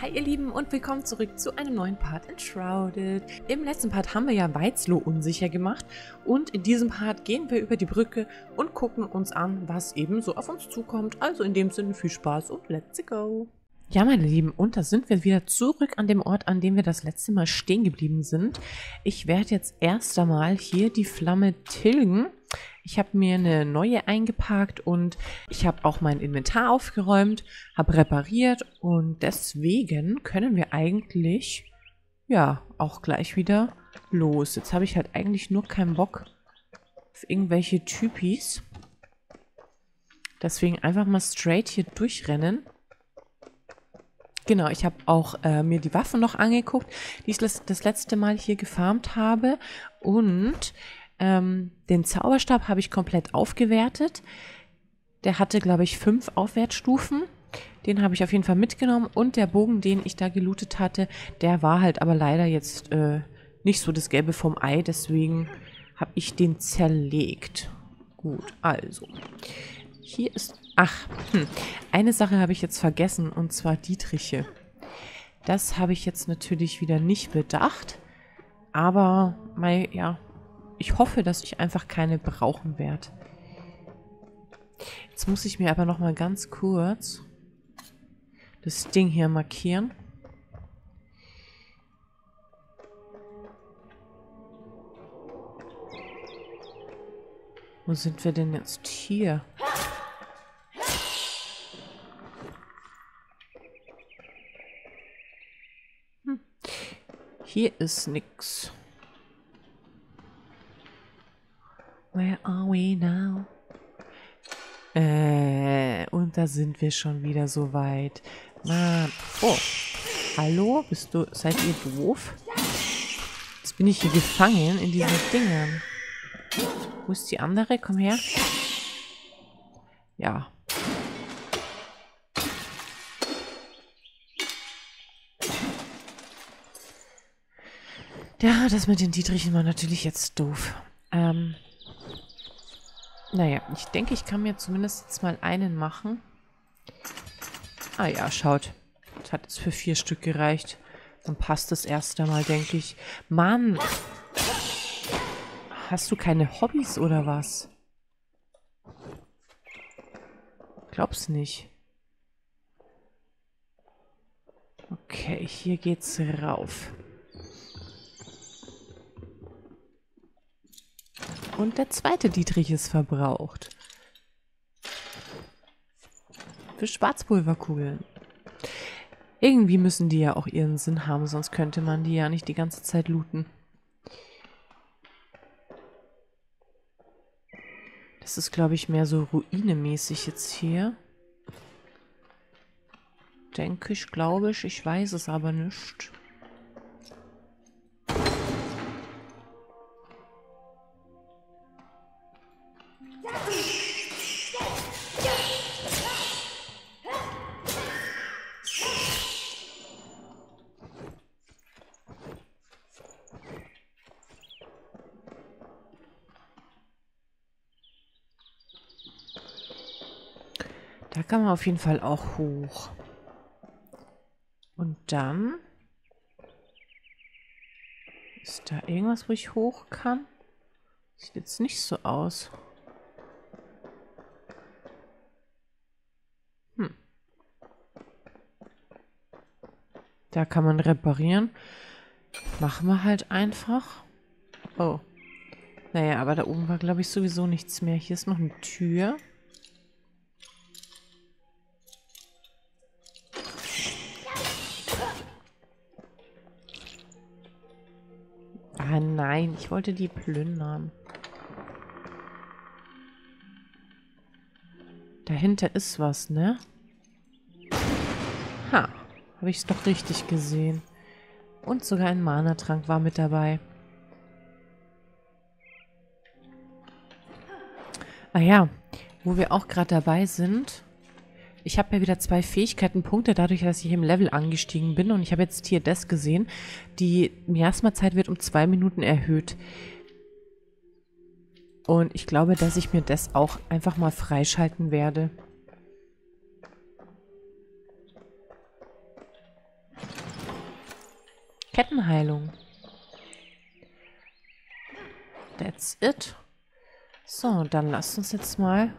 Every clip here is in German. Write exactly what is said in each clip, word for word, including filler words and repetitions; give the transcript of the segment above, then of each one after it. Hi ihr Lieben und willkommen zurück zu einem neuen Part Enshrouded. Im letzten Part haben wir ja Weizloh unsicher gemacht und in diesem Part gehen wir über die Brücke und gucken uns an, was eben so auf uns zukommt. Also in dem Sinne viel Spaß und let's go! Ja, meine Lieben, und da sind wir wieder zurück an dem Ort, an dem wir das letzte Mal stehen geblieben sind. Ich werde jetzt erst einmal hier die Flamme tilgen. Ich habe mir eine neue eingepackt und ich habe auch mein Inventar aufgeräumt, habe repariert und deswegen können wir eigentlich, ja, auch gleich wieder los. Jetzt habe ich halt eigentlich nur keinen Bock auf irgendwelche Typis. Deswegen einfach mal straight hier durchrennen. Genau, ich habe auch äh, mir die Waffe noch angeguckt, die ich das letzte Mal hier gefarmt habe. Und ähm, den Zauberstab habe ich komplett aufgewertet. Der hatte, glaube ich, fünf Aufwärtsstufen. Den habe ich auf jeden Fall mitgenommen. Und der Bogen, den ich da gelootet hatte, der war halt aber leider jetzt äh, nicht so das Gelbe vom Ei. Deswegen habe ich den zerlegt. Gut, also. Hier ist... Ach, hm. Eine Sache habe ich jetzt vergessen, und zwar Dietriche. Das habe ich jetzt natürlich wieder nicht bedacht, aber mein, ja, ich hoffe, dass ich einfach keine brauchen werde. Jetzt muss ich mir aber nochmal ganz kurz das Ding hier markieren. Wo sind wir denn jetzt hier? Hier ist nix. Where are we now? Äh, und da sind wir schon wieder so weit. Mann. Oh. Hallo? Bist du. Seid ihr doof? Jetzt bin ich hier gefangen in diesen Dingern. Wo ist die andere? Komm her. Ja. Ja, das mit den Dietrichen war natürlich jetzt doof. Ähm, naja, ich denke, ich kann mir zumindest jetzt mal einen machen. Ah ja, schaut. Das hat jetzt für vier Stück gereicht. Dann passt das erste Mal, denke ich. Mann! Hast du keine Hobbys oder was? Glaub's nicht. Okay, hier geht's rauf. Und der zweite Dietrich ist verbraucht. Für Schwarzpulverkugeln. Irgendwie müssen die ja auch ihren Sinn haben, sonst könnte man die ja nicht die ganze Zeit looten. Das ist, glaube ich, mehr so ruinemäßig jetzt hier. Denke ich, glaube ich, ich weiß es aber nicht. Da kann man auf jeden Fall auch hoch. Und dann... Ist da irgendwas, wo ich hoch kann? Sieht jetzt nicht so aus. Hm. Da kann man reparieren. Machen wir halt einfach. Oh. Naja, aber da oben war, glaube ich, sowieso nichts mehr. Hier ist noch eine Tür. Ah nein, ich wollte die plündern. Dahinter ist was, ne? Ha, habe ich es doch richtig gesehen. Und sogar ein Mana-Trank war mit dabei. Ah ja, wo wir auch gerade dabei sind. Ich habe ja wieder zwei Fähigkeitenpunkte, dadurch, dass ich im Level angestiegen bin. Und ich habe jetzt hier das gesehen. Die Miasma-Zeit wird um zwei Minuten erhöht. Und ich glaube, dass ich mir das auch einfach mal freischalten werde. Kettenheilung. That's it. So, dann lasst uns jetzt mal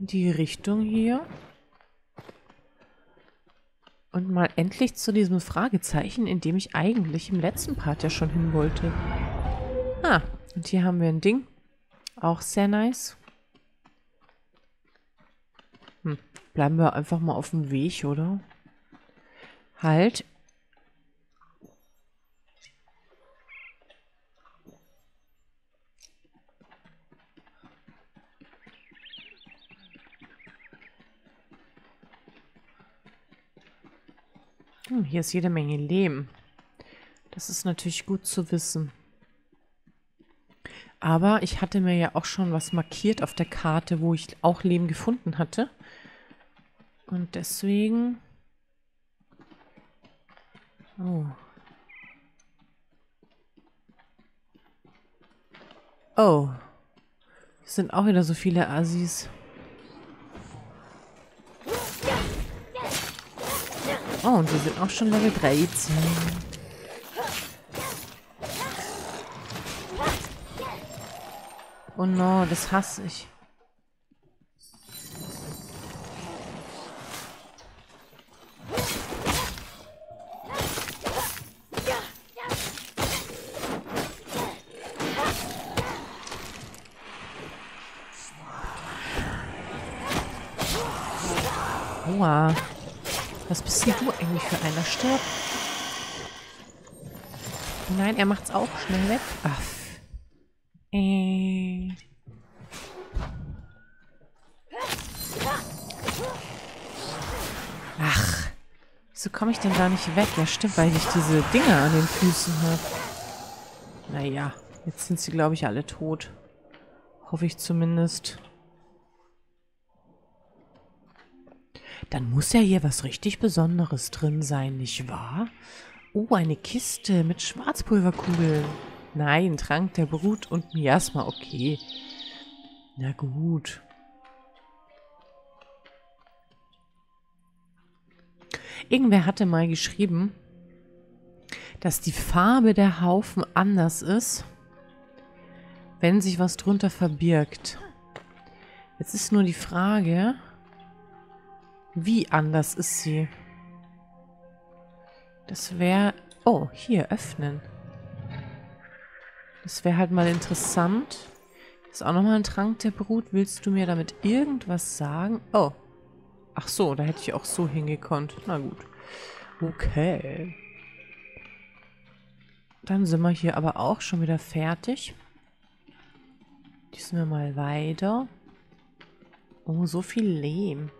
in die Richtung hier. Und mal endlich zu diesem Fragezeichen, in dem ich eigentlich im letzten Part ja schon hin wollte. Ah, und hier haben wir ein Ding. Auch sehr nice. Hm, bleiben wir einfach mal auf dem Weg, oder? Halt. Hm, hier ist jede Menge Lehm. Das ist natürlich gut zu wissen. Aber ich hatte mir ja auch schon was markiert auf der Karte, wo ich auch Lehm gefunden hatte. Und deswegen... Oh. Oh. Es sind auch wieder so viele Assis. Oh, und wir sind auch schon Level dreizehn. Oh no, das hasse ich. Oha. Was bist denn du eigentlich für einer? Stirb. Nein, er macht's auch schnell weg. Ach. Äh. Ach. Wieso komme ich denn da nicht weg? Ja, stimmt, weil ich diese Dinger an den Füßen habe. Naja, jetzt sind sie, glaube ich, alle tot. Hoffe ich zumindest. Dann muss ja hier was richtig Besonderes drin sein, nicht wahr? Oh, eine Kiste mit Schwarzpulverkugeln. Nein, Trank der Brut und Miasma, okay. Na gut. Irgendwer hatte mal geschrieben, dass die Farbe der Haufen anders ist, wenn sich was drunter verbirgt. Jetzt ist nur die Frage... Wie anders ist sie? Das wäre... Oh, hier, öffnen. Das wäre halt mal interessant. Ist auch nochmal ein Trank der Brut. Willst du mir damit irgendwas sagen? Oh. Ach so, da hätte ich auch so hingekonnt. Na gut. Okay. Dann sind wir hier aber auch schon wieder fertig. Gießen wir mal weiter. Oh, so viel Lehm.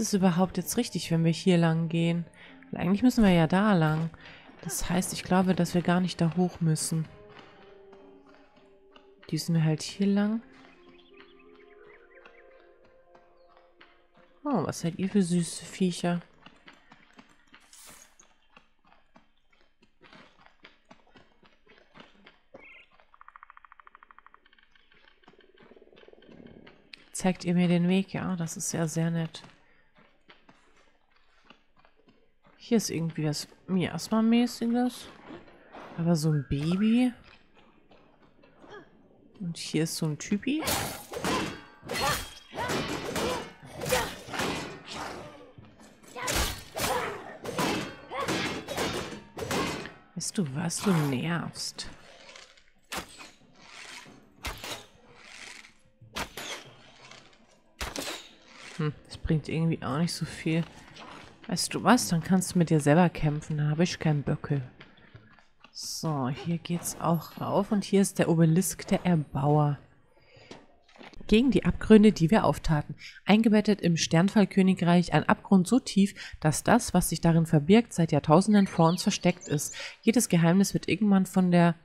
Ist es überhaupt jetzt richtig, wenn wir hier lang gehen? Weil eigentlich müssen wir ja da lang. Das heißt, ich glaube, dass wir gar nicht da hoch müssen. Düsen wir halt hier lang. Oh, was seid ihr für süße Viecher? Zeigt ihr mir den Weg? Ja, das ist ja sehr nett. Hier ist irgendwie was Miasma-mäßiges. Aber so ein Baby. Und hier ist so ein Typi. Weißt du was? Du nervst. Hm, das bringt irgendwie auch nicht so viel. Weißt du was? Dann kannst du mit dir selber kämpfen. Dann habe ich keinen Böckel. So, hier geht's auch rauf. Und hier ist der Obelisk der Erbauer. Gegen die Abgründe, die wir auftaten. Eingebettet im Sternfallkönigreich, ein Abgrund so tief, dass das, was sich darin verbirgt, seit Jahrtausenden vor uns versteckt ist. Jedes Geheimnis wird irgendwann von der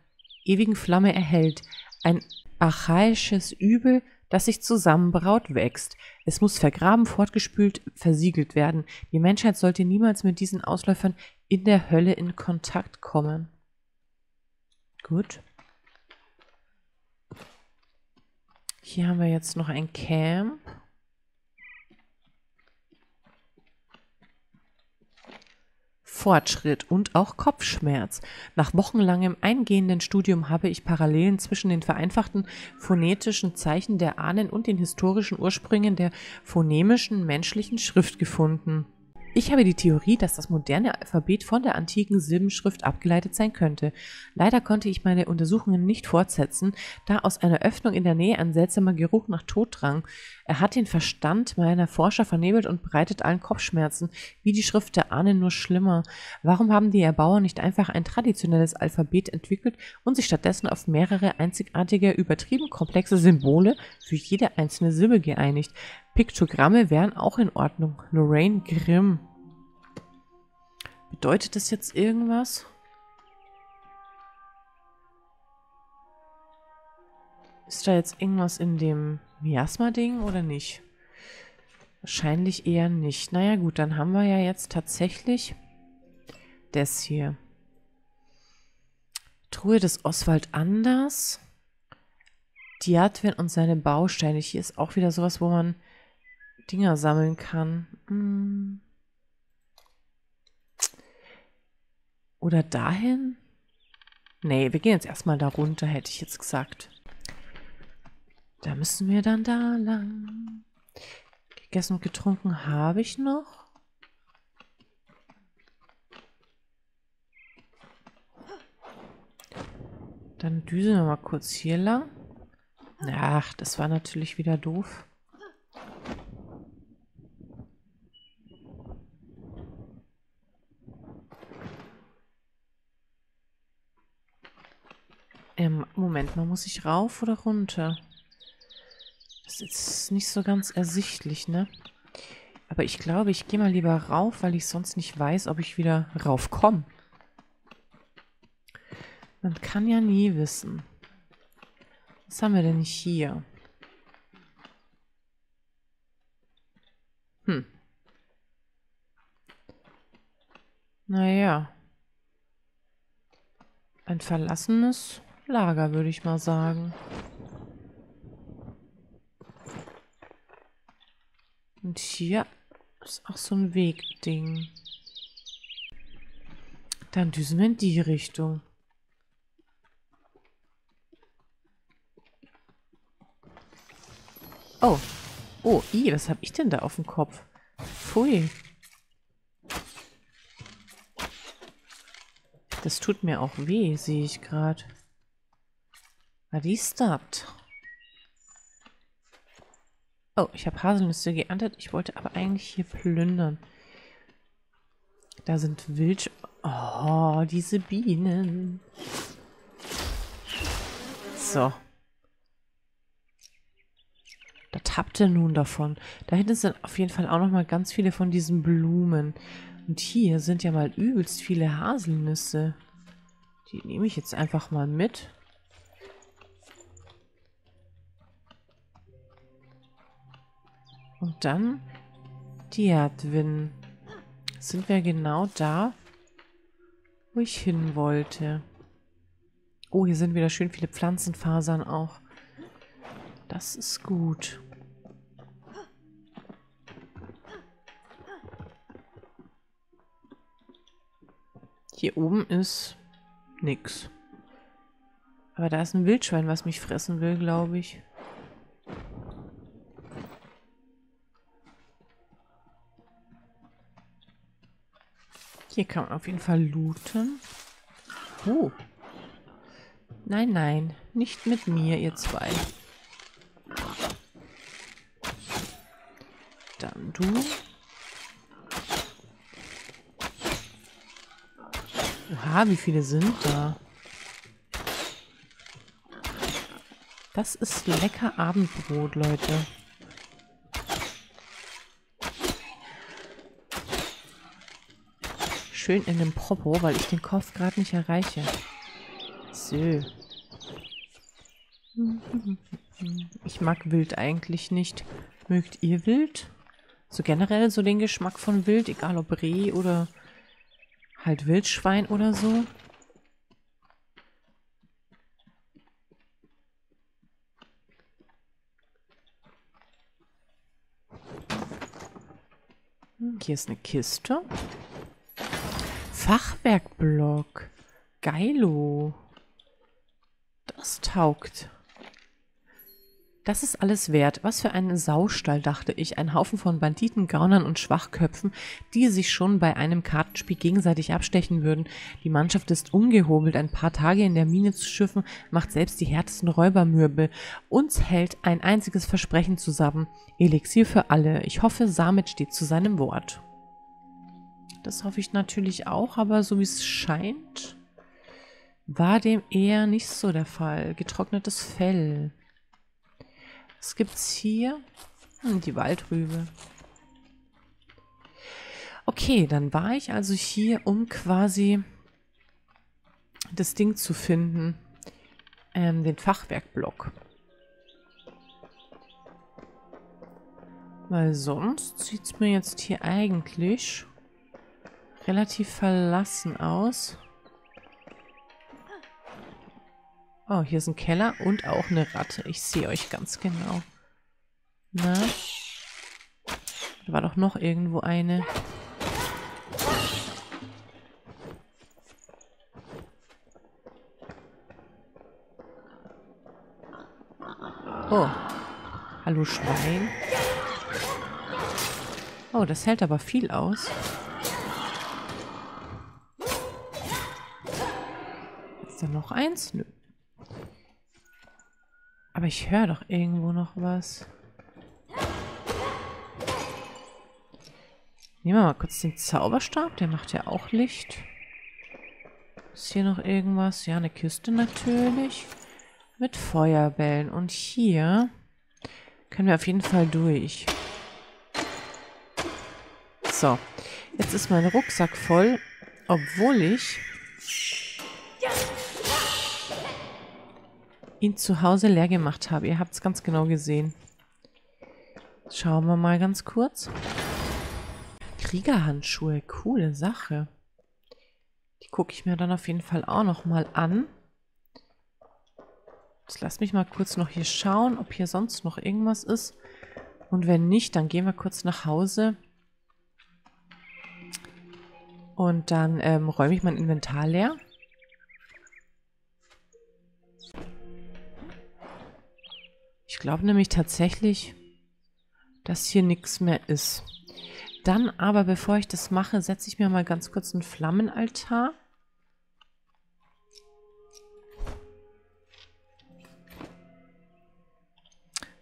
ewigen Flamme erhellt. Ein archaisches Übel, das sich zusammenbraut, wächst. Es muss vergraben, fortgespült, versiegelt werden. Die Menschheit sollte niemals mit diesen Ausläufern in der Hölle in Kontakt kommen. Gut. Hier haben wir jetzt noch ein Camp. Fortschritt und auch Kopfschmerz. Nach wochenlangem eingehenden Studium habe ich Parallelen zwischen den vereinfachten phonetischen Zeichen der Ahnen und den historischen Ursprüngen der phonemischen menschlichen Schrift gefunden. Ich habe die Theorie, dass das moderne Alphabet von der antiken Silbenschrift abgeleitet sein könnte. Leider konnte ich meine Untersuchungen nicht fortsetzen, da aus einer Öffnung in der Nähe ein seltsamer Geruch nach Tod drang. Er hat den Verstand meiner Forscher vernebelt und bereitet allen Kopfschmerzen, wie die Schrift der Ahnen nur schlimmer. Warum haben die Erbauer nicht einfach ein traditionelles Alphabet entwickelt und sich stattdessen auf mehrere einzigartige, übertrieben komplexe Symbole für jede einzelne Silbe geeinigt? Piktogramme wären auch in Ordnung. Lorraine Grimm. Bedeutet das jetzt irgendwas? Ist da jetzt irgendwas in dem Miasma-Ding oder nicht? Wahrscheinlich eher nicht. Naja gut, dann haben wir ja jetzt tatsächlich das hier. Truhe des Oswald Anders. Diatwin und seine Bausteine. Hier ist auch wieder sowas, wo man Dinger sammeln kann. Hm. Oder dahin? Nee, wir gehen jetzt erstmal da runter, hätte ich jetzt gesagt. Da müssen wir dann da lang. Gegessen und getrunken habe ich noch. Dann düsen wir mal kurz hier lang. Ach, das war natürlich wieder doof. Ähm, Moment, man muss ich rauf oder runter? Das ist nicht so ganz ersichtlich, ne? Aber ich glaube, ich gehe mal lieber rauf, weil ich sonst nicht weiß, ob ich wieder raufkomme. Man kann ja nie wissen. Was haben wir denn hier? Hm. Naja. Ein verlassenes Lager, würde ich mal sagen. Und hier ist auch so ein Wegding. Dann düsen wir in die Richtung. Oh, oh, i, was habe ich denn da auf dem Kopf? Pfui. Das tut mir auch weh, sehe ich gerade. Was ist das? Oh, ich habe Haselnüsse geerntet. Ich wollte aber eigentlich hier plündern. Da sind Wild... Oh, diese Bienen. So. Was habt ihr nun davon? Da hinten sind auf jeden Fall auch noch mal ganz viele von diesen Blumen. Und hier sind ja mal übelst viele Haselnüsse. Die nehme ich jetzt einfach mal mit. Und dann Diatwin. Sind wir genau da, wo ich hin wollte. Oh, hier sind wieder schön viele Pflanzenfasern auch. Das ist gut. Hier oben ist nix. Aber da ist ein Wildschwein, was mich fressen will, glaube ich. Hier kann man auf jeden Fall looten. Oh. Nein, nein. Nicht mit mir, ihr zwei. Dann du. Aha, wie viele sind da? Das ist lecker Abendbrot, Leute. Schön in dem Popo, weil ich den Kopf gerade nicht erreiche. So. Ich mag Wild eigentlich nicht. Mögt ihr Wild? So generell so den Geschmack von Wild, egal ob Reh oder halt Wildschwein oder so. Hier ist eine Kiste. Fachwerkblock. Geilo. Das taugt. Das ist alles wert. Was für einen Saustall, dachte ich. Ein Haufen von Banditen, Gaunern und Schwachköpfen, die sich schon bei einem Kartenspiel gegenseitig abstechen würden. Die Mannschaft ist ungehobelt. Ein paar Tage in der Mine zu schiffen, macht selbst die härtesten Räuber mürbe. Uns hält ein einziges Versprechen zusammen. Elixier für alle. Ich hoffe, Samet steht zu seinem Wort. Das hoffe ich natürlich auch, aber so wie es scheint, war dem eher nicht so der Fall. Getrocknetes Fell. Was gibt's hier? Hm, die Waldrübe. Okay, dann war ich also hier, um quasi das Ding zu finden. Ähm, den Fachwerkblock. Weil sonst sieht's mir jetzt hier eigentlich relativ verlassen aus. Oh, hier ist ein Keller und auch eine Ratte. Ich sehe euch ganz genau. Na? Da war doch noch irgendwo eine. Oh. Hallo Schwein. Oh, das hält aber viel aus. Ist da noch eins? Nö. Aber ich höre doch irgendwo noch was. Nehmen wir mal kurz den Zauberstab. Der macht ja auch Licht. Ist hier noch irgendwas? Ja, eine Kiste natürlich. Mit Feuerbällen. Und hier können wir auf jeden Fall durch. So. Jetzt ist mein Rucksack voll. Obwohl ich ihn zu Hause leer gemacht habe. Ihr habt es ganz genau gesehen. Schauen wir mal ganz kurz. Kriegerhandschuhe, coole Sache. Die gucke ich mir dann auf jeden Fall auch nochmal an. Jetzt lasst mich mal kurz noch hier schauen, ob hier sonst noch irgendwas ist. Und wenn nicht, dann gehen wir kurz nach Hause. Und dann ähm, räume ich mein Inventar leer. Ich glaube nämlich tatsächlich, dass hier nichts mehr ist. Dann aber, bevor ich das mache, setze ich mir mal ganz kurz einen Flammenaltar.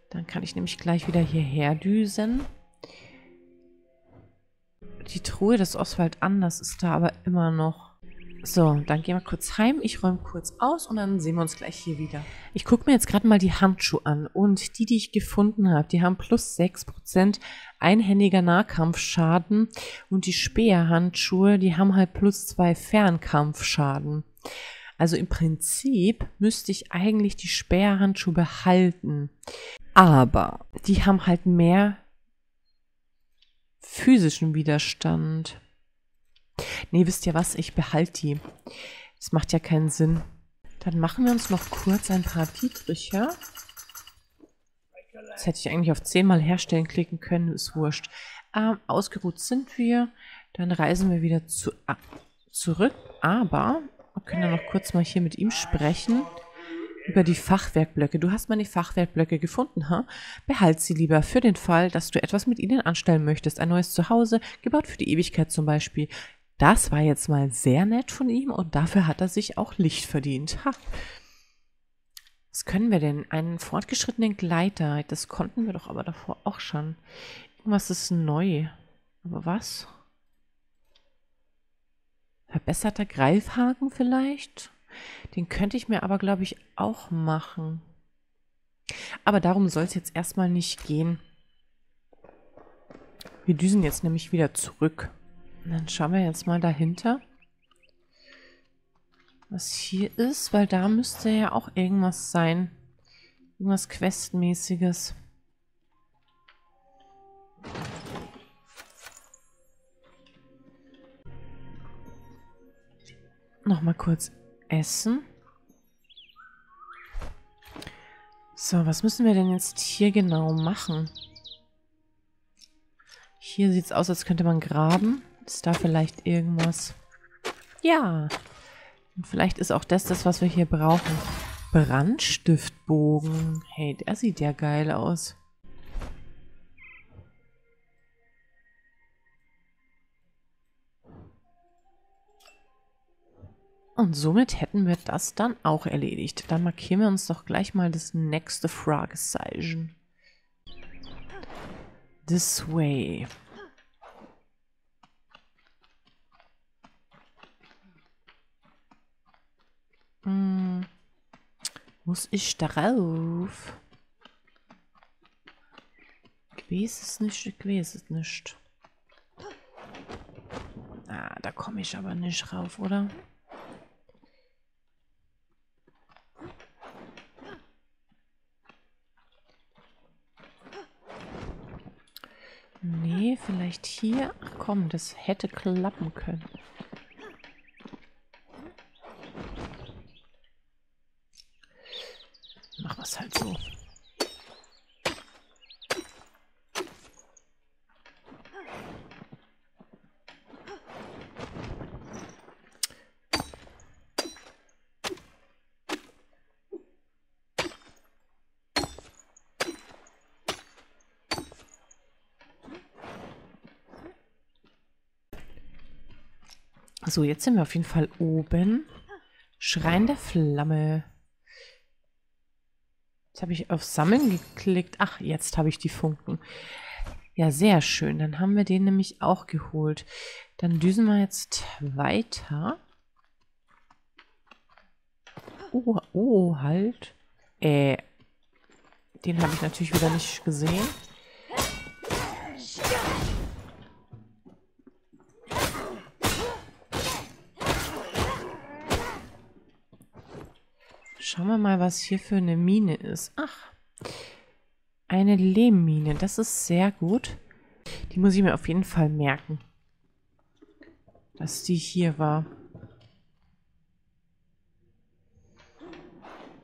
Dann kann ich nämlich gleich wieder hierher düsen. Die Truhe des Oswald Anders ist da aber immer noch. So, dann gehen wir kurz heim. Ich räume kurz aus und dann sehen wir uns gleich hier wieder. Ich gucke mir jetzt gerade mal die Handschuhe an. Und die, die ich gefunden habe, die haben plus sechs Prozent einhändiger Nahkampfschaden. Und die Speerhandschuhe, die haben halt plus zwei Fernkampfschaden. Also im Prinzip müsste ich eigentlich die Speerhandschuhe behalten. Aber die haben halt mehr physischen Widerstand. Nee, wisst ihr was? Ich behalte die. Das macht ja keinen Sinn. Dann machen wir uns noch kurz ein paar Dietricher. Das hätte ich eigentlich auf zehn mal herstellen klicken können. Ist wurscht. Ähm, ausgeruht sind wir. Dann reisen wir wieder zu, ah, zurück. Aber wir können ja noch kurz mal hier mit ihm sprechen. Über die Fachwerkblöcke. Du hast meine Fachwerkblöcke gefunden, ha? Behalt sie lieber für den Fall, dass du etwas mit ihnen anstellen möchtest. Ein neues Zuhause, gebaut für die Ewigkeit zum Beispiel. Das war jetzt mal sehr nett von ihm und dafür hat er sich auch Licht verdient. Ha. Was können wir denn? Einen fortgeschrittenen Gleiter. Das konnten wir doch aber davor auch schon. Irgendwas ist neu. Aber was? Verbesserter Greifhaken vielleicht? Den könnte ich mir aber, glaube ich, auch machen. Aber darum soll es jetzt erstmal nicht gehen. Wir düsen jetzt nämlich wieder zurück. Und dann schauen wir jetzt mal dahinter, was hier ist, weil da müsste ja auch irgendwas sein. Irgendwas Questmäßiges. Nochmal kurz essen. So, was müssen wir denn jetzt hier genau machen? Hier sieht es aus, als könnte man graben. Ist da vielleicht irgendwas? Ja. Und vielleicht ist auch das das, was wir hier brauchen. Brandstiftbogen. Hey, der sieht ja geil aus. Und somit hätten wir das dann auch erledigt. Dann markieren wir uns doch gleich mal das nächste Fragezeichen. This way. Hm. Muss ich darauf? Gewesen es nicht, gewesen es nicht. Ah, da komme ich aber nicht rauf, oder? Nee, vielleicht hier. Ach komm, das hätte klappen können. Mach was halt so. So, jetzt sind wir auf jeden Fall oben. Schrein der Flamme. Jetzt habe ich auf Sammeln geklickt. Ach, jetzt habe ich die Funken. Ja, sehr schön. Dann haben wir den nämlich auch geholt. Dann düsen wir jetzt weiter. Oh, oh, halt. Äh, den habe ich natürlich wieder nicht gesehen. Schauen wir mal, was hier für eine Mine ist. Ach, eine Lehmmine. Das ist sehr gut. Die muss ich mir auf jeden Fall merken, dass die hier war.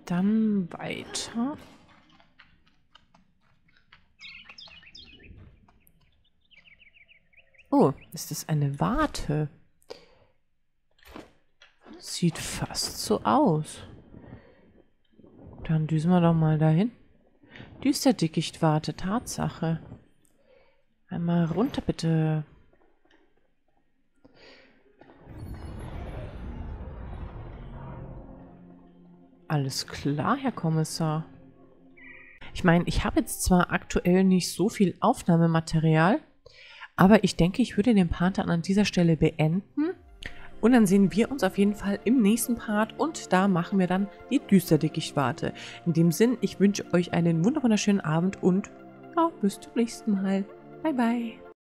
Dann weiter. Oh, ist das eine Warte? Sieht fast so aus. Dann düsen wir doch mal dahin. Düster Dickicht, warte, Tatsache. Einmal runter, bitte. Alles klar, Herr Kommissar. Ich meine, ich habe jetzt zwar aktuell nicht so viel Aufnahmematerial, aber ich denke, ich würde den Part dann an dieser Stelle beenden. Und dann sehen wir uns auf jeden Fall im nächsten Part und da machen wir dann die Düsterdickichtwarte. In dem Sinn, ich wünsche euch einen wunderschönen Abend und ja, bis zum nächsten Mal. Bye, bye.